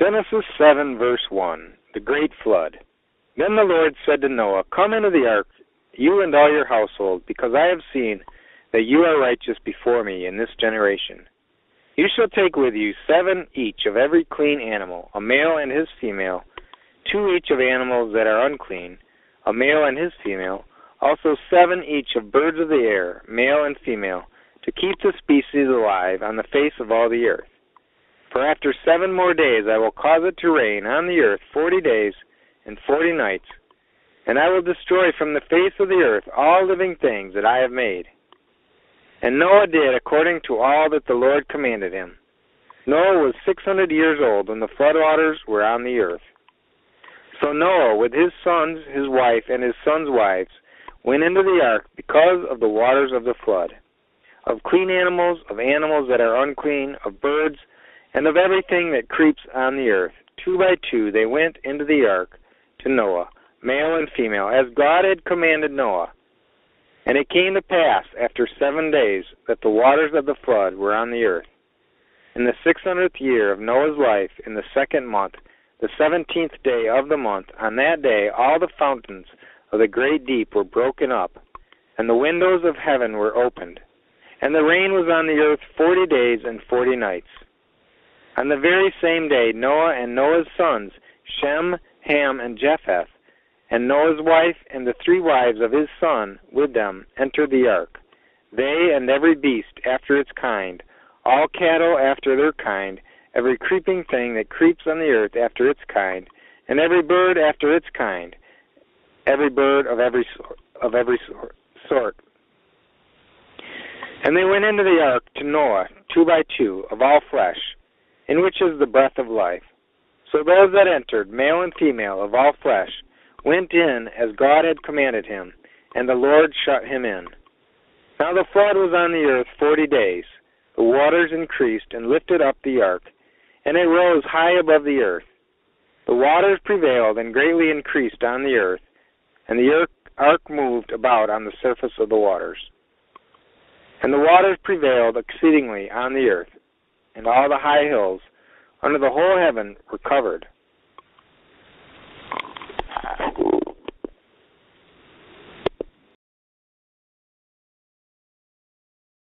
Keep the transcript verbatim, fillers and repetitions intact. Genesis seven, verse one, the great flood. Then the Lord said to Noah, "Come into the ark, you and all your household, because I have seen that you are righteous before me in this generation. You shall take with you seven each of every clean animal, a male and his female, two each of animals that are unclean, a male and his female, also seven each of birds of the air, male and female, to keep the species alive on the face of all the earth. For after seven more days I will cause it to rain on the earth forty days and forty nights, and I will destroy from the face of the earth all living things that I have made." And Noah did according to all that the Lord commanded him. Noah was six hundred years old when the floodwaters were on the earth. So Noah, with his sons, his wife, and his sons' wives, went into the ark because of the waters of the flood, of clean animals, of animals that are unclean, of birds, and of everything that creeps on the earth. Two by two they went into the ark to Noah, male and female, as God had commanded Noah. And it came to pass after seven days that the waters of the flood were on the earth. In the six hundredth year of Noah's life, in the second month, the seventeenth day of the month, on that day all the fountains of the great deep were broken up, and the windows of heaven were opened. And the rain was on the earth forty days and forty nights. On the very same day Noah and Noah's sons, Shem, Ham, and Japheth, and Noah's wife and the three wives of his son with them entered the ark, they and every beast after its kind, all cattle after their kind, every creeping thing that creeps on the earth after its kind, and every bird after its kind, every bird of every sort, of every sort. And they went into the ark to Noah, two by two, of all flesh, in which is the breath of life. So those that entered, male and female, of all flesh, went in as God had commanded him, and the Lord shut him in. Now the flood was on the earth forty days. The waters increased and lifted up the ark, and it rose high above the earth. The waters prevailed and greatly increased on the earth, and the ark moved about on the surface of the waters. And the waters prevailed exceedingly on the earth, and all the high hills under the whole heaven were covered.